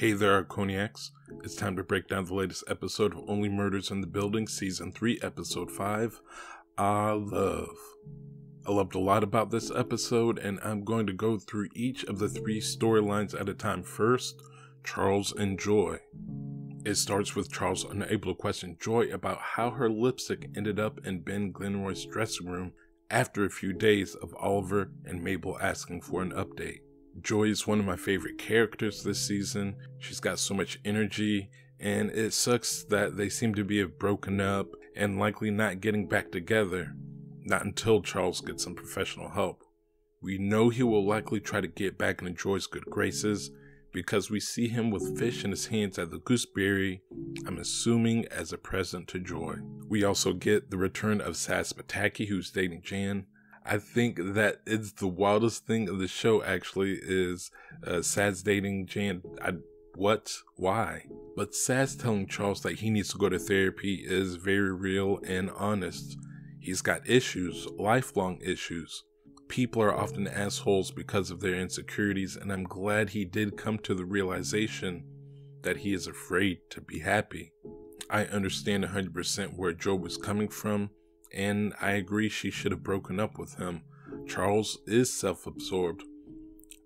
Hey there, Arconiacs. It's time to break down the latest episode of Only Murders in the Building, Season 3, Episode 5, Ah Love. I loved a lot about this episode, and I'm going to go through each of the three storylines at a time. First, Charles and Joy. It starts with Charles unable to question Joy about how her lipstick ended up in Ben Glenroy's dressing room after a few days of Oliver and Mabel asking for an update. Joy is one of my favorite characters this season. She's got so much energy, and it sucks that they seem to be broken up and likely not getting back together. Not until Charles gets some professional help. We know he will likely try to get back into Joy's good graces because we see him with fish in his hands at the Gooseberry, I'm assuming as a present to Joy. We also get the return of Sazz Pataki, who's dating Jan. I think that is the wildest thing of the show, actually, is Sazz dating Jan. What? Why? But Sazz telling Charles that he needs to go to therapy is very real and honest. He's got issues, lifelong issues. People are often assholes because of their insecurities, and I'm glad he did come to the realization that he is afraid to be happy. I understand 100% where Joe was coming from, and I agree she should have broken up with him. Charles is self-absorbed.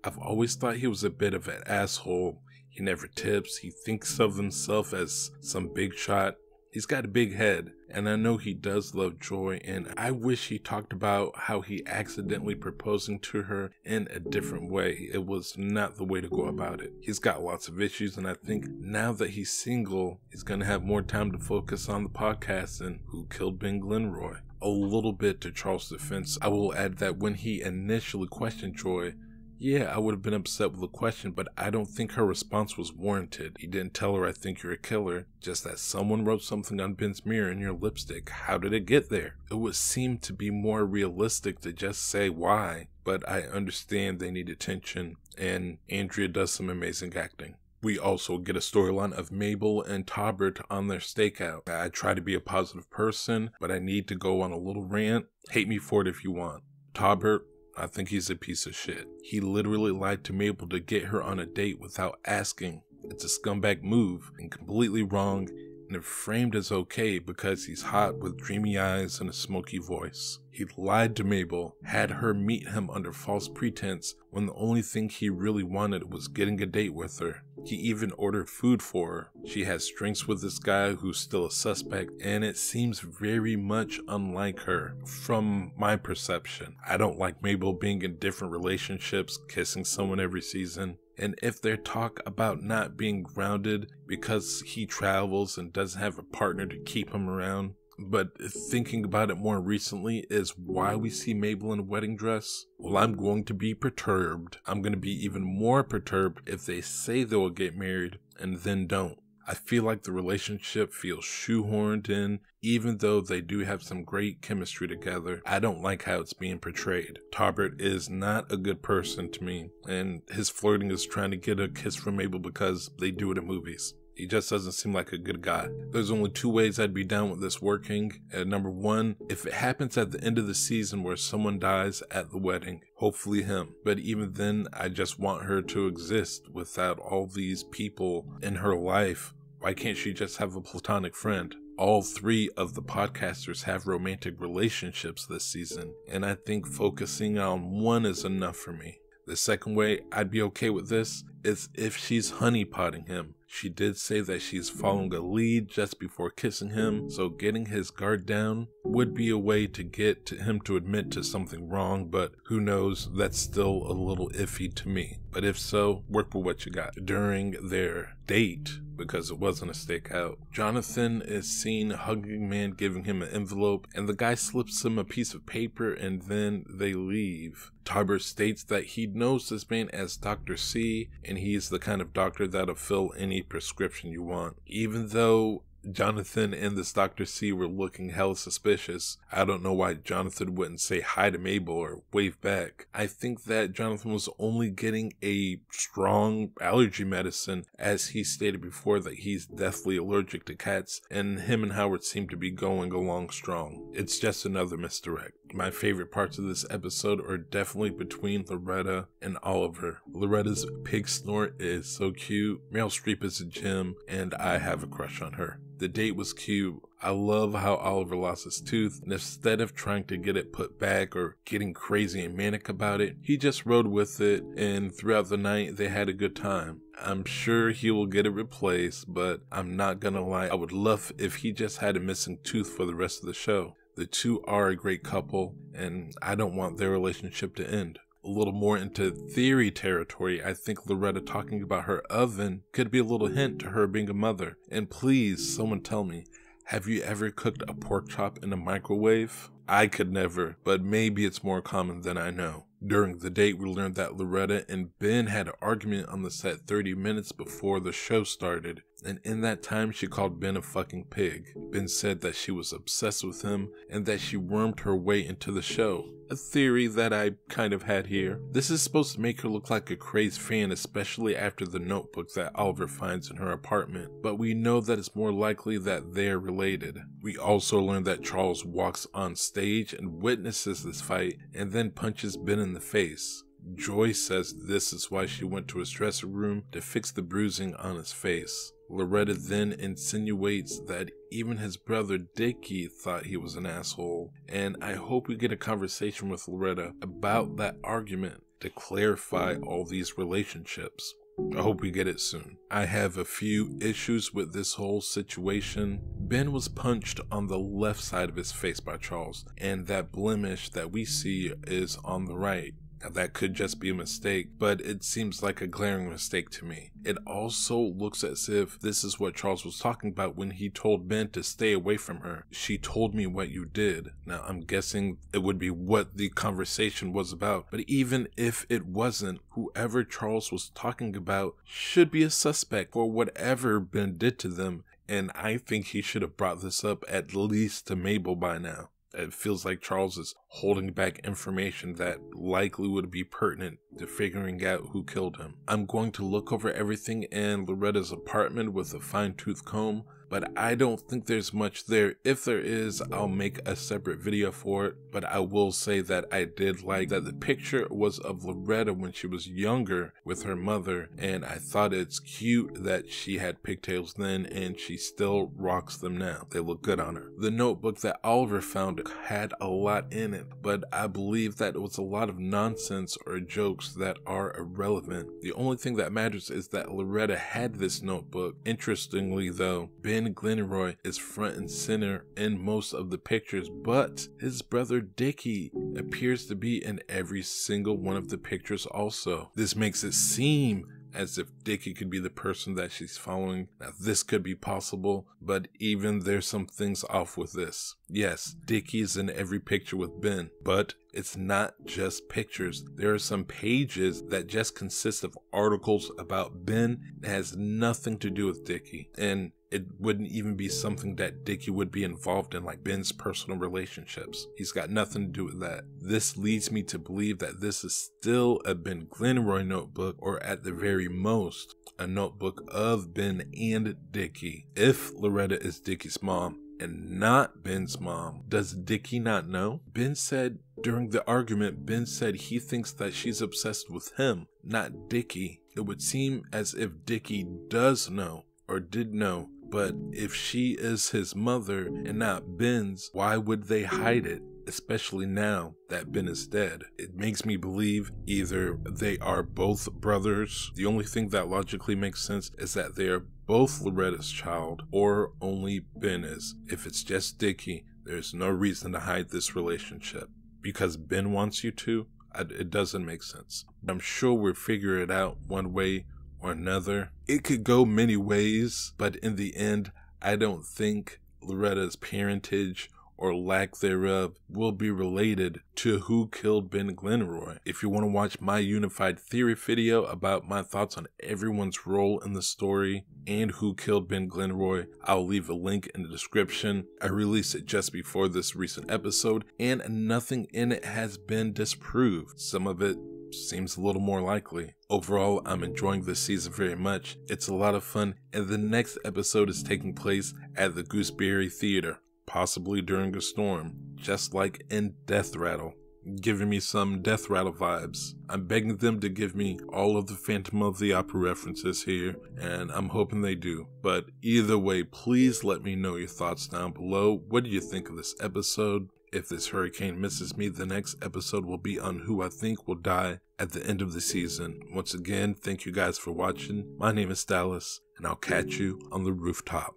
I've always thought he was a bit of an asshole. He never tips. He thinks of himself as some big shot. He's got a big head, and I know he does love Joy, and I wish he talked about how he accidentally proposing to her in a different way. It was not the way to go about it. He's got lots of issues, and I think now that he's single, he's going to have more time to focus on the podcast and Who Killed Ben Glenroy. A little bit to Charles' defense, I will add that when he initially questioned Joy, yeah, I would have been upset with the question, but I don't think her response was warranted. He didn't tell her, I think you're a killer, just that someone wrote something on Ben's mirror in your lipstick. How did it get there? It would seem to be more realistic to just say why, but I understand they need attention, and Andrea does some amazing acting. We also get a storyline of Mabel and Tobert on their stakeout. I try to be a positive person, but I need to go on a little rant. Hate me for it if you want. Tobert, I think he's a piece of shit. He literally lied to Mabel to get her on a date without asking. It's a scumbag move and completely wrong, and it framed as okay because he's hot with dreamy eyes and a smoky voice. He lied to Mabel, had her meet him under false pretense when the only thing he really wanted was getting a date with her. He even ordered food for her. She has drinks with this guy who's still a suspect, and it seems very much unlike her from my perception. I don't like Mabel being in different relationships, kissing someone every season. And if their talk about not being grounded because he travels and doesn't have a partner to keep him around, but thinking about it more recently is why we see Mabel in a wedding dress. Well, I'm going to be perturbed. I'm going to be even more perturbed if they say they'll get married and then don't. I feel like the relationship feels shoehorned in, even though they do have some great chemistry together. I don't like how it's being portrayed. Tobert is not a good person to me, and his flirting is trying to get a kiss from Mabel because they do it in movies. He just doesn't seem like a good guy. There's only two ways I'd be down with this working. Number 1, if it happens at the end of the season where someone dies at the wedding, hopefully him. But even then, I just want her to exist without all these people in her life. Why can't she just have a platonic friend? All three of the podcasters have romantic relationships this season, and I think focusing on one is enough for me. The second way I'd be okay with this is if she's honeypotting him. She did say that she's following a lead just before kissing him, so getting his guard down would be a way to get him to admit to something wrong, but who knows, that's still a little iffy to me. But if so, work with what you got. During their date, because it wasn't a stakeout, Jonathan is seen hugging man, giving him an envelope, and the guy slips him a piece of paper, and then they leave. Tobert states that he knows this man as Dr. C, and he is the kind of doctor that'll fill any prescription you want. Even though Jonathan and this Dr. C were looking hella suspicious, I don't know why Jonathan wouldn't say hi to Mabel or wave back. I think that Jonathan was only getting a strong allergy medicine, as he stated before that he's deathly allergic to cats, and him and Howard seem to be going along strong. It's just another misdirect. My favorite parts of this episode are definitely between Loretta and Oliver. Loretta's pig snort is so cute, Meryl Streep is a gem, and I have a crush on her. The date was cute. I love how Oliver lost his tooth, and instead of trying to get it put back or getting crazy and manic about it, he just rode with it, and throughout the night they had a good time. I'm sure he will get it replaced, but I'm not gonna lie, I would love if he just had a missing tooth for the rest of the show. The two are a great couple, and I don't want their relationship to end. A little more into theory territory, I think Loretta talking about her oven could be a little hint to her being a mother. And please, someone tell me, have you ever cooked a pork chop in a microwave? I could never, but maybe it's more common than I know. During the date, we learned that Loretta and Ben had an argument on the set 30 minutes before the show started, and in that time she called Ben a fucking pig. Ben said that she was obsessed with him and that she wormed her way into the show. A theory that I kind of had here. This is supposed to make her look like a crazed fan, especially after the notebook that Oliver finds in her apartment, but we know that it's more likely that they're related. We also learned that Charles walks on stage and witnesses this fight and then punches Ben in the face. Joyce says this is why she went to his dressing room, to fix the bruising on his face. Loretta then insinuates that even his brother Dickie thought he was an asshole, and I hope we get a conversation with Loretta about that argument to clarify all these relationships. I hope we get it soon. I have a few issues with this whole situation. Ben was punched on the left side of his face by Charles, and that blemish that we see is on the right. Now, that could just be a mistake, but it seems like a glaring mistake to me. It also looks as if this is what Charles was talking about when he told Ben to stay away from her. She told me what you did. Now, I'm guessing it would be what the conversation was about, but even if it wasn't, whoever Charles was talking about should be a suspect for whatever Ben did to them, and I think he should have brought this up at least to Mabel by now. It feels like Charles is holding back information that likely would be pertinent to figuring out who killed him. I'm going to look over everything in Loretta's apartment with a fine-tooth comb, but I don't think there's much there. If there is, I'll make a separate video for it, but I will say that I did like that the picture was of Loretta when she was younger with her mother, and I thought it's cute that she had pigtails then and she still rocks them now. They look good on her. The notebook that Oliver found had a lot in it, but I believe that it was a lot of nonsense or jokes that are irrelevant. The only thing that matters is that Loretta had this notebook. Interestingly though, Ben Glenroy is front and center in most of the pictures, but his brother Dickie appears to be in every single one of the pictures also. This makes it seem as if Dickie could be the person that she's following. Now, this could be possible, but even there's some things off with this. Yes, Dickie's in every picture with Ben, but it's not just pictures. There are some pages that just consist of articles about Ben. It has nothing to do with Dickie, and it wouldn't even be something that Dickie would be involved in, like Ben's personal relationships. He's got nothing to do with that. This leads me to believe that this is still a Ben Glenroy notebook, or at the very most, a notebook of Ben and Dickie. If Loretta is Dickie's mom and not Ben's mom, does Dickie not know? Ben said during the argument, Ben said he thinks that she's obsessed with him, not Dickie. It would seem as if Dickie does know, or did know. But if she is his mother and not Ben's, why would they hide it? Especially now that Ben is dead. It makes me believe either they are both brothers. The only thing that logically makes sense is that they are both Loretta's child, or only Ben is. If it's just Dickie, there's no reason to hide this relationship. Because Ben wants you to? It doesn't make sense. I'm sure we'll figure it out one way or another. It could go many ways, but in the end, I don't think Loretta's parentage or lack thereof will be related to who killed Ben Glenroy. If you want to watch my unified theory video about my thoughts on everyone's role in the story and who killed Ben Glenroy, I'll leave a link in the description. I released it just before this recent episode, and nothing in it has been disproved. Some of it seems a little more likely. Overall, I'm enjoying this season very much. It's a lot of fun, and the next episode is taking place at the Gooseberry Theater. possibly during a storm, just like in Death Rattle, giving me some Death Rattle vibes. I'm begging them to give me all of the Phantom of the Opera references here, and I'm hoping they do. But either way, please let me know your thoughts down below. What do you think of this episode? If this hurricane misses me, the next episode will be on who I think will die at the end of the season. Once again, thank you guys for watching. My name is Dallas, and I'll catch you on the rooftop.